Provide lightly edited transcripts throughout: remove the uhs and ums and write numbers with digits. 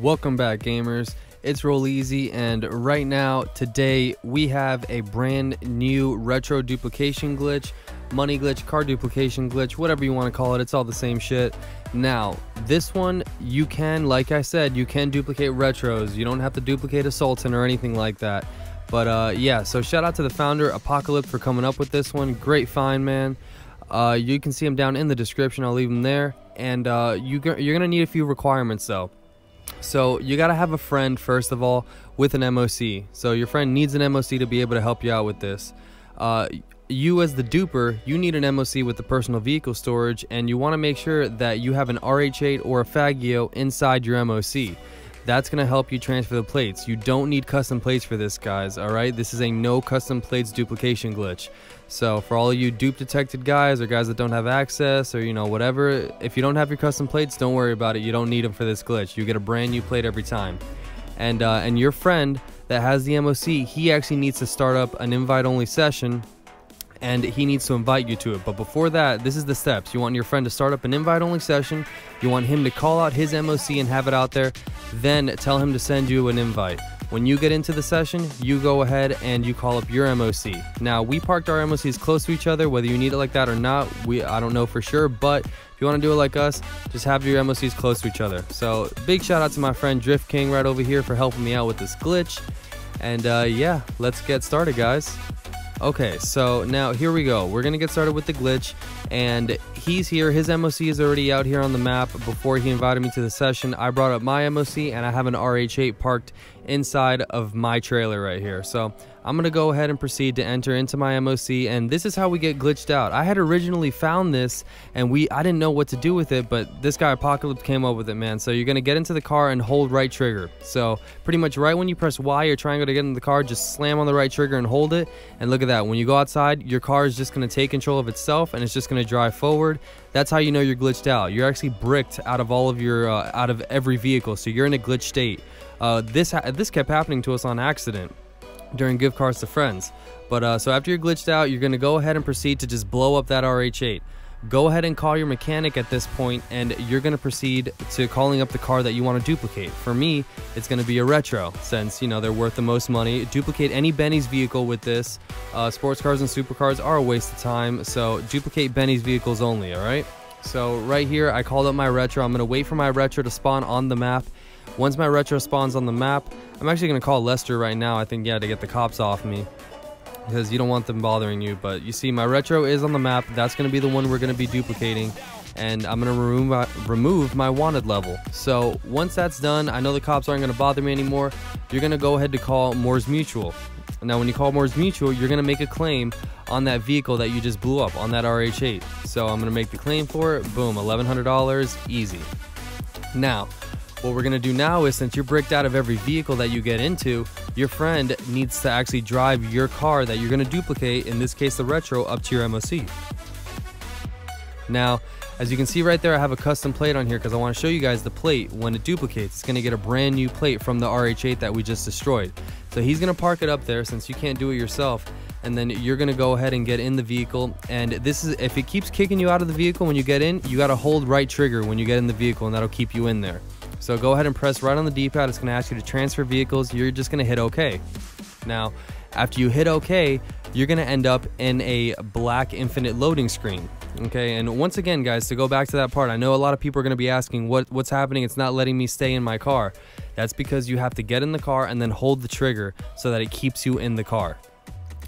Welcome back, gamers. It's Rolleezy, and right now, today, we have a brand new retro duplication glitch, money glitch, car duplication glitch, whatever you want to call it. It's all the same shit. Now, this one, you can, like I said, you can duplicate retros. You don't have to duplicate a Sultan or anything like that. But yeah, so shout out to the founder, Apocalypse, for coming up with this one. Great find, man. You can see him down in the description. I'll leave him there. And you're gonna need a few requirements though. So you gotta have a friend first of all with an MOC. So your friend needs an MOC to be able to help you out with this. You as the duper, you need an MOC with the personal vehicle storage, and you want to make sure that you have an RH8 or a Fagio inside your MOC. That's gonna help you transfer the plates. You don't need custom plates for this, guys, alright? This is a no custom plates duplication glitch. So for all you dupe detected guys or guys that don't have access or you know whatever, if you don't have your custom plates, don't worry about it. You don't need them for this glitch. You get a brand new plate every time. And your friend that has the MOC, he actually needs to start up an invite only session, and he needs to invite you to it. But before that, this is the steps. You want your friend to start up an invite-only session. You want him to call out his MOC and have it out there. Then tell him to send you an invite. When you get into the session, you go ahead and you call up your MOC. Now, we parked our MOCs close to each other, whether you need it like that or not, I don't know for sure, but if you want to do it like us, just have your MOCs close to each other. So big shout out to my friend Drift King right over here for helping me out with this glitch. And yeah, let's get started, guys. Okay, so now here we go. We're gonna get started with the glitch, and he's here. His MOC is already out here on the map. Before he invited me to the session, I brought up my MOC, and I have an RH8 parked inside of my trailer right here. So I'm gonna go ahead and proceed to enter into my MOC, and this is how we get glitched out. I had originally found this, and I didn't know what to do with it, but this guy Apocalypse came up with it, man. So you're gonna get into the car and hold right trigger. So pretty much right when you press Y or triangle to get in the car, just slam on the right trigger and hold it, and look at that. When you go outside, your car is just gonna take control of itself, and it's just gonna drive forward. That's how you know you're glitched out. You're actually bricked out of out of every vehicle, so you're in a glitch state. This kept happening to us on accident during gift cards to friends. But so after you're glitched out, you're gonna go ahead and proceed to just blow up that RH8. Go ahead and call your mechanic at this point, and you're gonna proceed to calling up the car that you want to duplicate. For me, it's gonna be a retro, since you know they're worth the most money. Duplicate any Benny's vehicle with this. Sports cars and supercars are a waste of time, so duplicate Benny's vehicles only. All right. So right here, I called up my retro. I'm gonna wait for my retro to spawn on the map. Once my retro spawns on the map, I'm actually gonna call Lester right now, I think, yeah, to get the cops off me, because you don't want them bothering you. But you see, my retro is on the map. That's gonna be the one we're gonna be duplicating, and I'm gonna remove my wanted level. So once that's done, I know the cops aren't gonna bother me anymore. You're gonna go ahead to call Moore's Mutual. Now when you call Moore's Mutual, you're gonna make a claim on that vehicle that you just blew up, on that RH8. So I'm gonna make the claim for it. Boom, $1,100, easy. Now what we're gonna do now is, since you're bricked out of every vehicle that you get into, your friend needs to actually drive your car that you're gonna duplicate, in this case the retro, up to your MOC. Now, as you can see right there, I have a custom plate on here because I wanna show you guys the plate when it duplicates. It's gonna get a brand new plate from the RH8 that we just destroyed. So he's gonna park it up there since you can't do it yourself, and then you're gonna go ahead and get in the vehicle. And this is, if it keeps kicking you out of the vehicle when you get in, you gotta hold right trigger when you get in the vehicle, and that'll keep you in there. So go ahead and press right on the D-pad. It's gonna ask you to transfer vehicles. You're just gonna hit OK. Now, after you hit OK, you're gonna end up in a black infinite loading screen. Okay, and once again, guys, to go back to that part, I know a lot of people are gonna be asking, what's happening? It's not letting me stay in my car. That's because you have to get in the car and then hold the trigger so that it keeps you in the car.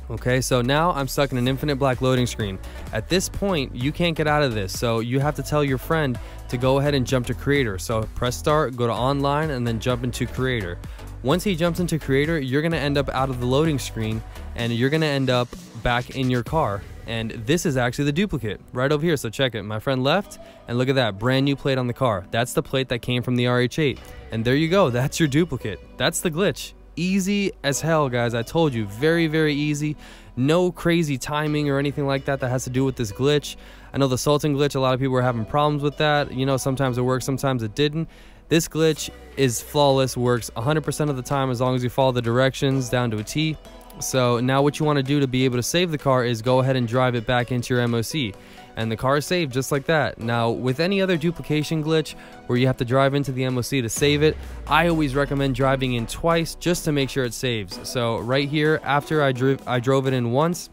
Okay, so now I'm stuck in an infinite black loading screen. At this point, you can't get out of this, so you have to tell your friend to go ahead and jump to Creator. So press start, go to online, and then jump into Creator. Once he jumps into Creator, you're gonna end up out of the loading screen, and you're gonna end up back in your car. And this is actually the duplicate right over here, so check it. My friend left, and look at that, brand new plate on the car. That's the plate that came from the RH8. And there you go, that's your duplicate. That's the glitch. Easy as hell, guys. I told you, very, very easy. No crazy timing or anything like that that has to do with this glitch. I know the Sultan glitch, a lot of people were having problems with that. You know, sometimes it worked, sometimes it didn't. This glitch is flawless, works 100% of the time as long as you follow the directions down to a T. So now what you want to do to be able to save the car is go ahead and drive it back into your MOC. and the car is saved just like that. Now, with any other duplication glitch where you have to drive into the MOC to save it, I always recommend driving in twice just to make sure it saves. So right here, after I drove it in once,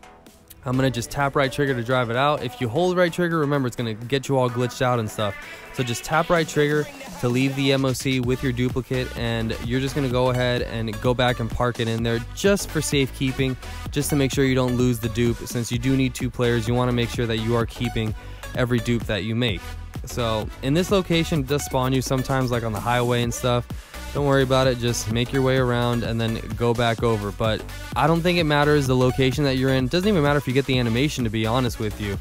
I'm gonna just tap right trigger to drive it out. If you hold right trigger, remember it's gonna get you all glitched out and stuff. So just tap right trigger to leave the MOC with your duplicate, and you're just gonna go ahead and go back and park it in there just for safekeeping, just to make sure you don't lose the dupe. Since you do need two players, you wanna make sure that you are keeping every dupe that you make. So in this location, it does spawn you sometimes like on the highway and stuff. Don't worry about it, just make your way around and then go back over. But I don't think it matters the location that you're in. It doesn't even matter if you get the animation, to be honest with you.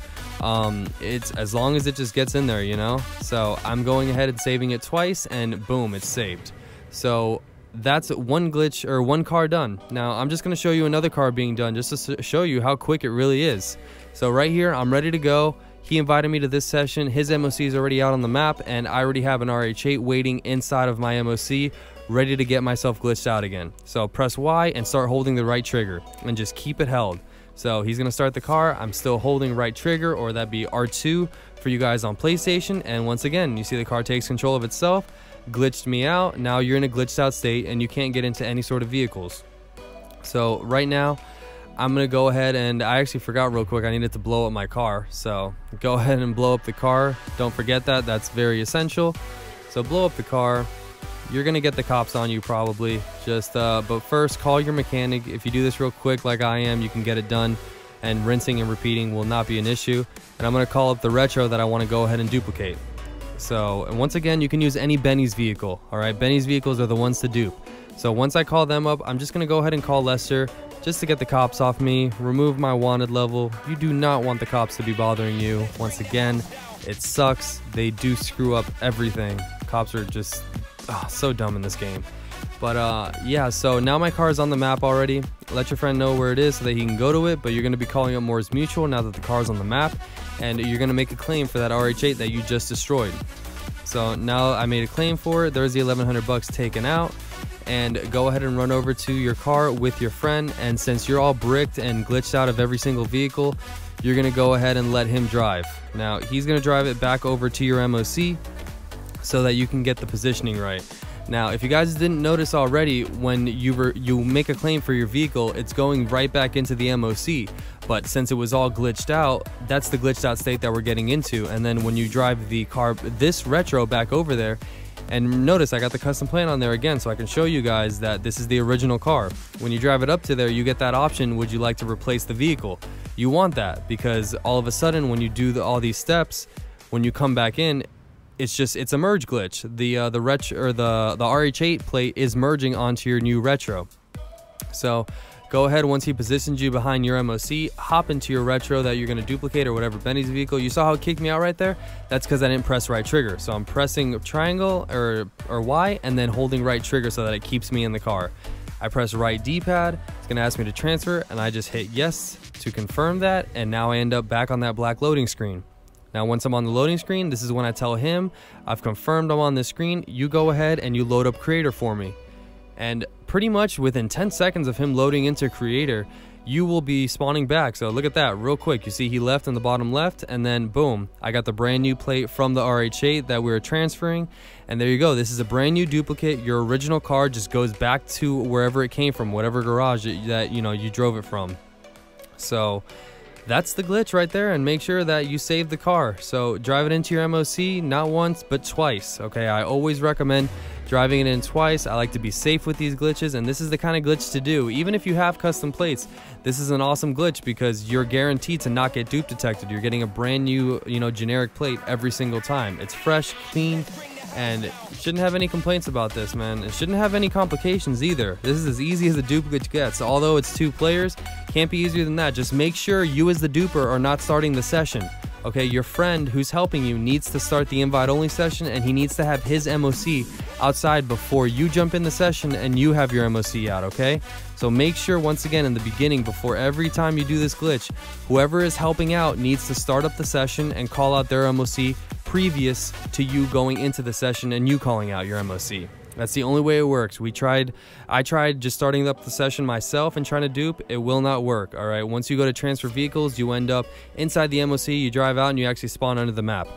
It's as long as it just gets in there, you know? So I'm going ahead and saving it twice, and boom, it's saved. So that's one glitch, or one car done. Now I'm just gonna show you another car being done just to show you how quick it really is. So right here, I'm ready to go. He invited me to this session, his MOC is already out on the map, and I already have an RH8 waiting inside of my MOC, ready to get myself glitched out again. So press Y and start holding the right trigger, and just keep it held. So he's gonna start the car, I'm still holding right trigger, or that'd be R2 for you guys on PlayStation, and once again, you see the car takes control of itself, glitched me out, now you're in a glitched out state, and you can't get into any sort of vehicles. So right now, I'm gonna go ahead and I actually forgot real quick, I needed to blow up my car. So go ahead and blow up the car. Don't forget that, that's very essential. So blow up the car. You're gonna get the cops on you probably. Just, but first call your mechanic. If you do this real quick like I am, you can get it done, and rinsing and repeating will not be an issue. And I'm gonna call up the retro that I wanna go ahead and duplicate. So, and once again, you can use any Benny's vehicle, all right? Benny's vehicles are the ones to dupe. So once I call them up, I'm just gonna go ahead and call Lester, just to get the cops off me, remove my wanted level. You do not want the cops to be bothering you. Once again, it sucks. They do screw up everything. Cops are just so dumb in this game. But yeah, so now my car is on the map already. Let your friend know where it is so that he can go to it, but you're gonna be calling up Moore's Mutual now that the car's on the map, and you're gonna make a claim for that RH8 that you just destroyed. So now I made a claim for it. There's the 1100 bucks taken out. And go ahead and run over to your car with your friend, and since you're all bricked and glitched out of every single vehicle, you're gonna go ahead and let him drive. Now he's gonna drive it back over to your MOC so that you can get the positioning right. Now if you guys didn't notice already, when you make a claim for your vehicle, it's going right back into the MOC, but since it was all glitched out, that's the glitched out state that we're getting into. And then when you drive the car, this retro, back over there, and notice I got the custom plan on there again so I can show you guys that this is the original car. When you drive it up to there, you get that option, would you like to replace the vehicle? You want that, because all of a sudden when you do all these steps, when you come back in, it's a merge glitch. The retro, or the RH8 plate is merging onto your new retro. So go ahead, once he positions you behind your MOC, hop into your retro that you're gonna duplicate, or whatever Benny's vehicle. You saw how it kicked me out right there? That's because I didn't press right trigger. So I'm pressing triangle or Y, and then holding right trigger so that it keeps me in the car. I press right D-pad, it's gonna ask me to transfer, and I just hit yes to confirm that, and now I end up back on that black loading screen. Now once I'm on the loading screen, this is when I tell him, I've confirmed I'm on this screen, you go ahead and you load up Creator for me. And pretty much within 10 seconds of him loading into Creator, you will be spawning back. So look at that real quick. You see he left in the bottom left, and then boom, I got the brand new plate from the RH8 that we were transferring. And there you go. This is a brand new duplicate. Your original car just goes back to wherever it came from, whatever garage that you drove it from. So that's the glitch right there, and make sure that you save the car. So drive it into your MOC, not once, but twice. Okay, I always recommend driving it in twice. I like to be safe with these glitches, and this is the kind of glitch to do. Even if you have custom plates, this is an awesome glitch because you're guaranteed to not get dupe detected. You're getting a brand new, generic plate every single time. It's fresh, clean, and it shouldn't have any complaints about this, man. It shouldn't have any complications either. This is as easy as the duplicate gets. Although it's two players, can't be easier than that. Just make sure you as the duper are not starting the session. Okay, your friend who's helping you needs to start the invite only session, and he needs to have his MOC outside before you jump in the session and you have your MOC out, okay? So make sure, once again, in the beginning, before every time you do this glitch, whoever is helping out needs to start up the session and call out their MOC previous to you going into the session and you calling out your MOC. That's the only way it works. I tried just starting up the session myself and trying to dupe. It will not work, all right? Once you go to transfer vehicles, you end up inside the MOC, you drive out, and you actually spawn under the map.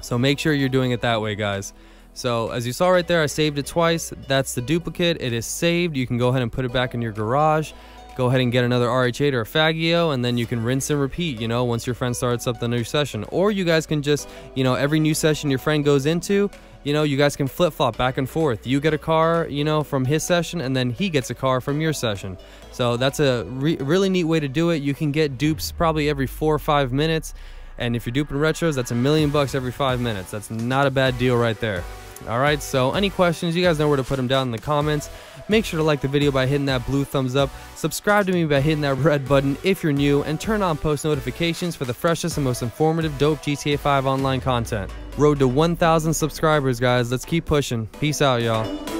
So make sure you're doing it that way, guys. So as you saw right there, I saved it twice. That's the duplicate. It is saved. You can go ahead and put it back in your garage. Go ahead and get another RH8 or a Fagio, and then you can rinse and repeat, you know, once your friend starts up the new session. Or you guys can just, you know, every new session your friend goes into, you know, you guys can flip-flop back and forth. You get a car, you know, from his session, and then he gets a car from your session. So that's a really neat way to do it. You can get dupes probably every 4 or 5 minutes, and if you're duping retros, that's $1,000,000 every 5 minutes. That's not a bad deal right there. All right, so any questions, you guys know where to put them down in the comments. Make sure to like the video by hitting that blue thumbs up, subscribe to me by hitting that red button if you're new, and turn on post notifications for the freshest and most informative dope GTA 5 online content. Road to 1,000 subscribers, guys. Let's keep pushing. Peace out, y'all.